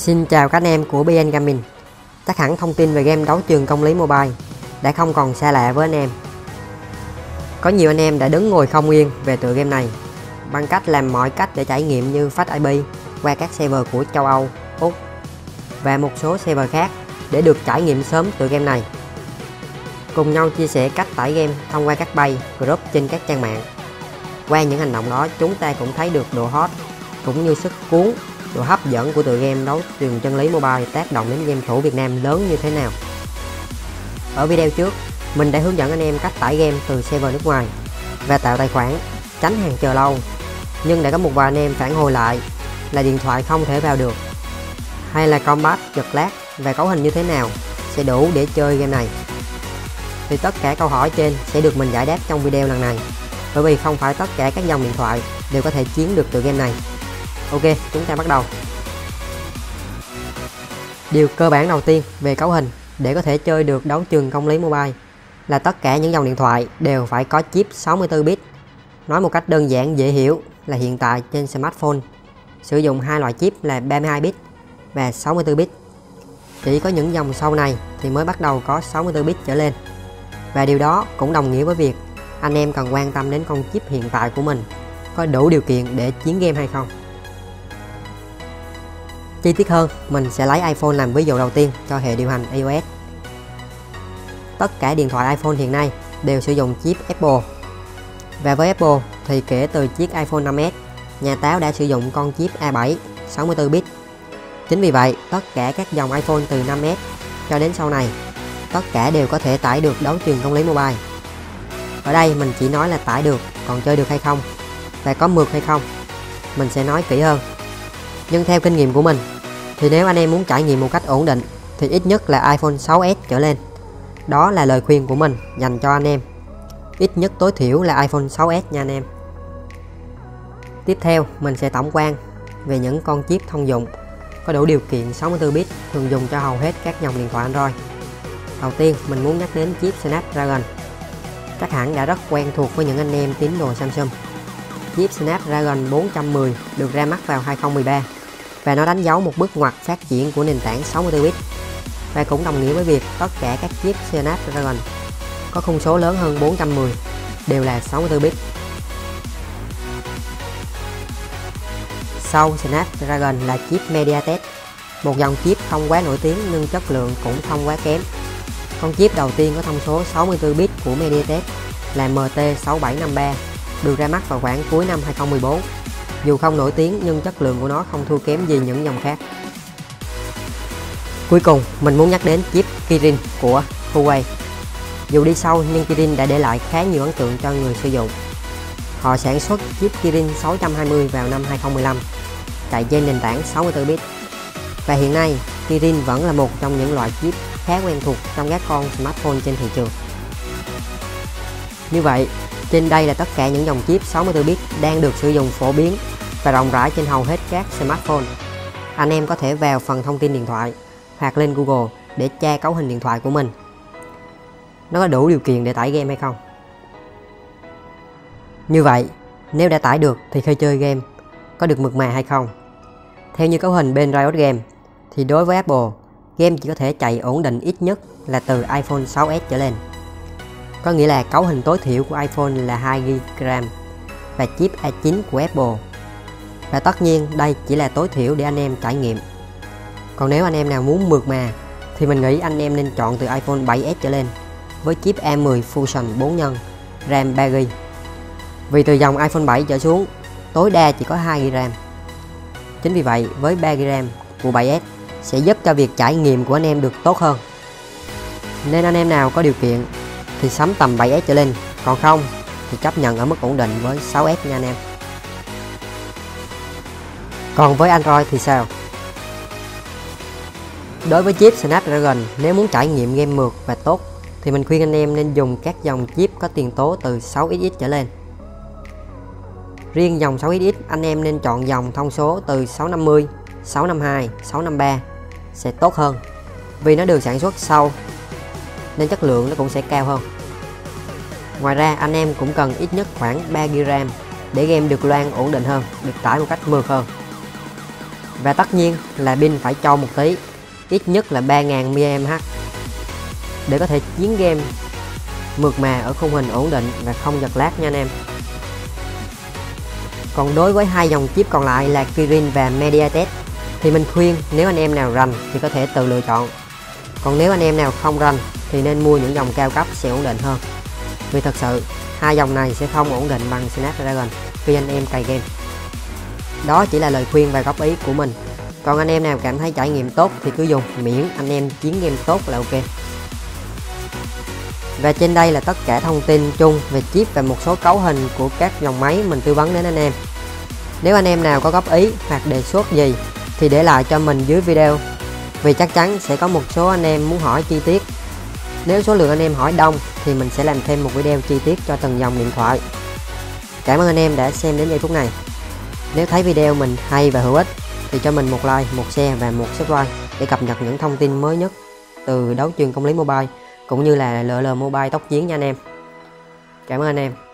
Xin chào các anh em của PN Gaming. Chắc hẳn thông tin về game Đấu Trường Chân Lý Mobile đã không còn xa lạ với anh em. Có nhiều anh em đã đứng ngồi không yên về tựa game này bằng cách làm mọi cách để trải nghiệm như phát IP qua các server của châu Âu, Úc và một số server khác để được trải nghiệm sớm tựa game này. Cùng nhau chia sẻ cách tải game thông qua các bay, group trên các trang mạng. Qua những hành động đó, chúng ta cũng thấy được độ hot cũng như sức cuốn, độ hấp dẫn của tựa game Đấu Trường Chân Lý Mobile tác động đến game thủ Việt Nam lớn như thế nào. Ở video trước, mình đã hướng dẫn anh em cách tải game từ server nước ngoài và tạo tài khoản, tránh hàng chờ lâu. Nhưng đã có một vài anh em phản hồi lại là điện thoại không thể vào được, hay là combat giật lag và cấu hình như thế nào sẽ đủ để chơi game này. Thì tất cả câu hỏi trên sẽ được mình giải đáp trong video lần này, bởi vì không phải tất cả các dòng điện thoại đều có thể chiến được tựa game này. Ok, chúng ta bắt đầu. Điều cơ bản đầu tiên về cấu hình để có thể chơi được Đấu Trường Chân Lý Mobile là tất cả những dòng điện thoại đều phải có chip 64 bit. Nói một cách đơn giản dễ hiểu là hiện tại trên smartphone sử dụng hai loại chip là 32 bit và 64 bit. Chỉ có những dòng sau này thì mới bắt đầu có 64 bit trở lên. Và điều đó cũng đồng nghĩa với việc anh em cần quan tâm đến con chip hiện tại của mình có đủ điều kiện để chiến game hay không. Chi tiết hơn, mình sẽ lấy iPhone làm ví dụ đầu tiên cho hệ điều hành iOS. Tất cả điện thoại iPhone hiện nay đều sử dụng chip Apple. Và với Apple thì kể từ chiếc iPhone 5S, nhà táo đã sử dụng con chip A7 64 bit. Chính vì vậy, tất cả các dòng iPhone từ 5S cho đến sau này, tất cả đều có thể tải được Đấu Trường Chân Lý Mobile. Ở đây mình chỉ nói là tải được, còn chơi được hay không, và có mượt hay không, mình sẽ nói kỹ hơn. Nhưng theo kinh nghiệm của mình thì nếu anh em muốn trải nghiệm một cách ổn định thì ít nhất là iPhone 6s trở lên. Đó là lời khuyên của mình dành cho anh em. Ít nhất tối thiểu là iPhone 6s nha anh em. Tiếp theo mình sẽ tổng quan về những con chip thông dụng có đủ điều kiện 64 bit thường dùng cho hầu hết các dòng điện thoại Android. Đầu tiên mình muốn nhắc đến chip Snapdragon. Chắc hẳn đã rất quen thuộc với những anh em tín đồ Samsung. Chip Snapdragon 410 được ra mắt vào 2013 và nó đánh dấu một bước ngoặt phát triển của nền tảng 64 bit, và cũng đồng nghĩa với việc tất cả các chip Snapdragon có thông số lớn hơn 410 đều là 64 bit. Sau Snapdragon là chip Mediatek, một dòng chip không quá nổi tiếng nhưng chất lượng cũng không quá kém. Con chip đầu tiên có thông số 64 bit của Mediatek là MT6753 được ra mắt vào khoảng cuối năm 2014. Dù không nổi tiếng nhưng chất lượng của nó không thua kém gì những dòng khác. Cuối cùng mình muốn nhắc đến chip Kirin của Huawei. Dù đi sau nhưng Kirin đã để lại khá nhiều ấn tượng cho người sử dụng. Họ sản xuất chip Kirin 620 vào năm 2015 chạy trên nền tảng 64 bit, và hiện nay Kirin vẫn là một trong những loại chip khá quen thuộc trong các con smartphone trên thị trường. Như vậy, trên đây là tất cả những dòng chip 64 bit đang được sử dụng phổ biến và rộng rãi trên hầu hết các smartphone. Anh em có thể vào phần thông tin điện thoại hoặc lên Google để tra cấu hình điện thoại của mình, nó có đủ điều kiện để tải game hay không. Như vậy, nếu đã tải được thì khi chơi game có được mượt mà hay không. Theo như cấu hình bên Riot Games thì đối với Apple, game chỉ có thể chạy ổn định ít nhất là từ iPhone 6s trở lên. Có nghĩa là cấu hình tối thiểu của iPhone là 2GB và chip A9 của Apple. Và tất nhiên đây chỉ là tối thiểu để anh em trải nghiệm. Còn nếu anh em nào muốn mượt mà thì mình nghĩ anh em nên chọn từ iPhone 7S trở lên với chip A10 Fusion 4x RAM 3GB. Vì từ dòng iPhone 7 trở xuống tối đa chỉ có 2GB RAM. Chính vì vậy với 3GB RAM của 7S sẽ giúp cho việc trải nghiệm của anh em được tốt hơn. Nên anh em nào có điều kiện thì sắm tầm 7S trở lên, còn không thì chấp nhận ở mức ổn định với 6S nha anh em. Còn với Android thì sao? Đối với chip Snapdragon, nếu muốn trải nghiệm game mượt và tốt thì mình khuyên anh em nên dùng các dòng chip có tiền tố từ 6XX trở lên. Riêng dòng 6XX, anh em nên chọn dòng thông số từ 650, 652, 653 sẽ tốt hơn, vì nó được sản xuất sau nên chất lượng nó cũng sẽ cao hơn. Ngoài ra anh em cũng cần ít nhất khoảng 3GB RAM để game được loan ổn định hơn, được tải một cách mượt hơn. Và tất nhiên là pin phải trâu một tí, ít nhất là 3000 mAh để có thể chiến game mượt mà ở khung hình ổn định và không giật lag nha anh em. Còn đối với hai dòng chip còn lại là Kirin và Mediatek thì mình khuyên nếu anh em nào rành thì có thể tự lựa chọn. Còn nếu anh em nào không rành thì nên mua những dòng cao cấp sẽ ổn định hơn. Vì thật sự hai dòng này sẽ không ổn định bằng Snapdragon khi anh em cày game. Đó chỉ là lời khuyên và góp ý của mình. Còn anh em nào cảm thấy trải nghiệm tốt thì cứ dùng, miễn anh em chiến game tốt là ok. Và trên đây là tất cả thông tin chung về chip và một số cấu hình của các dòng máy mình tư vấn đến anh em. Nếu anh em nào có góp ý hoặc đề xuất gì thì để lại cho mình dưới video, vì chắc chắn sẽ có một số anh em muốn hỏi chi tiết. Nếu số lượng anh em hỏi đông thì mình sẽ làm thêm một video chi tiết cho từng dòng điện thoại. Cảm ơn anh em đã xem đến giây phút này. Nếu thấy video mình hay và hữu ích thì cho mình một like, một share và một subscribe để cập nhật những thông tin mới nhất từ Đấu Trường Chân Lý Mobile cũng như là LOL Mobile Tốc Chiến nha anh em. Cảm ơn anh em.